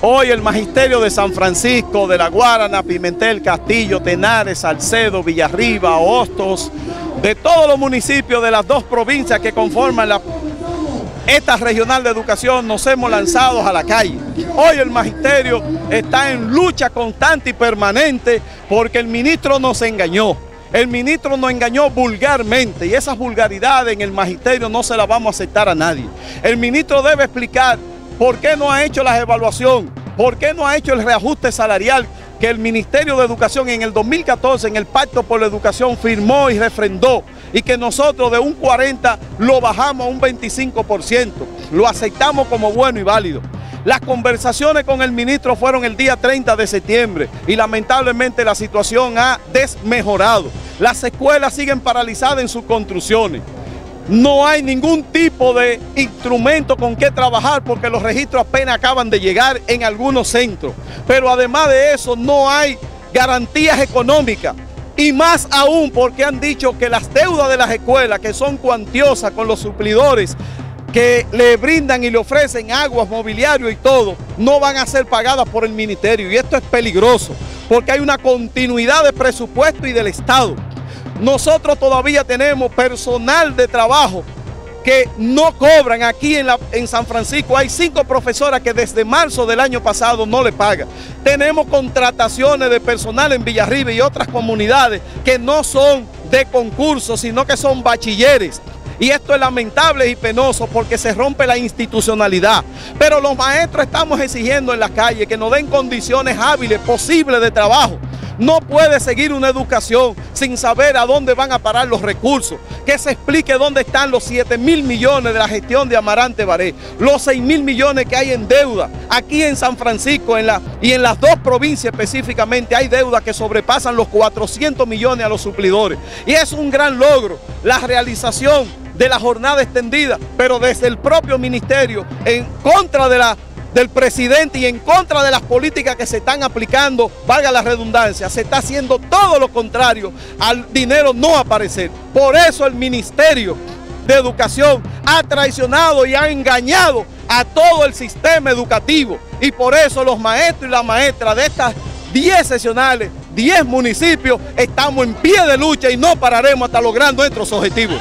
Hoy el Magisterio de San Francisco de La Guarana, Pimentel, Castillo, Tenares, Salcedo, Villarriba, Hostos, de todos los municipios de las dos provincias que conforman esta regional de educación, nos hemos lanzado a la calle. Hoy el Magisterio está en lucha constante y permanente porque el ministro nos engañó. El ministro nos engañó vulgarmente y esas vulgaridades en el Magisterio no se las vamos a aceptar a nadie. El ministro debe explicar ¿por qué no ha hecho la evaluación? ¿Por qué no ha hecho el reajuste salarial que el Ministerio de Educación en el 2014 en el Pacto por la Educación firmó y refrendó? Y que nosotros de un 40% lo bajamos a un 25%. Lo aceptamos como bueno y válido. Las conversaciones con el ministro fueron el día 30 de septiembre y lamentablemente la situación ha desmejorado. Las escuelas siguen paralizadas en sus construcciones. No hay ningún tipo de instrumento con que trabajar porque los registros apenas acaban de llegar en algunos centros. Pero además de eso no hay garantías económicas y más aún porque han dicho que las deudas de las escuelas que son cuantiosas con los suplidores que le brindan y le ofrecen aguas, mobiliario y todo, no van a ser pagadas por el ministerio. Y esto es peligroso porque hay una continuidad de presupuesto y del Estado. Nosotros todavía tenemos personal de trabajo que no cobran aquí en San Francisco. Hay 5 profesoras que desde marzo del año pasado no le pagan. Tenemos contrataciones de personal en Villarriba y otras comunidades que no son de concurso, sino que son bachilleres. Y esto es lamentable y penoso porque se rompe la institucionalidad. Pero los maestros estamos exigiendo en la calle que nos den condiciones hábiles, posibles de trabajo. No puede seguir una educación sin saber a dónde van a parar los recursos. Que se explique dónde están los 7.000 millones de la gestión de Amarante Baré, los 6.000 millones que hay en deuda. Aquí en San Francisco y en las dos provincias específicamente hay deudas que sobrepasan los 400 millones a los suplidores. Y es un gran logro la realización de la jornada extendida, pero desde el propio ministerio en contra de del presidente y en contra de las políticas que se están aplicando, valga la redundancia, se está haciendo todo lo contrario al dinero no aparecer. Por eso el Ministerio de Educación ha traicionado y ha engañado a todo el sistema educativo y por eso los maestros y las maestras de estas 10 seccionales, 10 municipios, estamos en pie de lucha y no pararemos hasta lograr nuestros objetivos.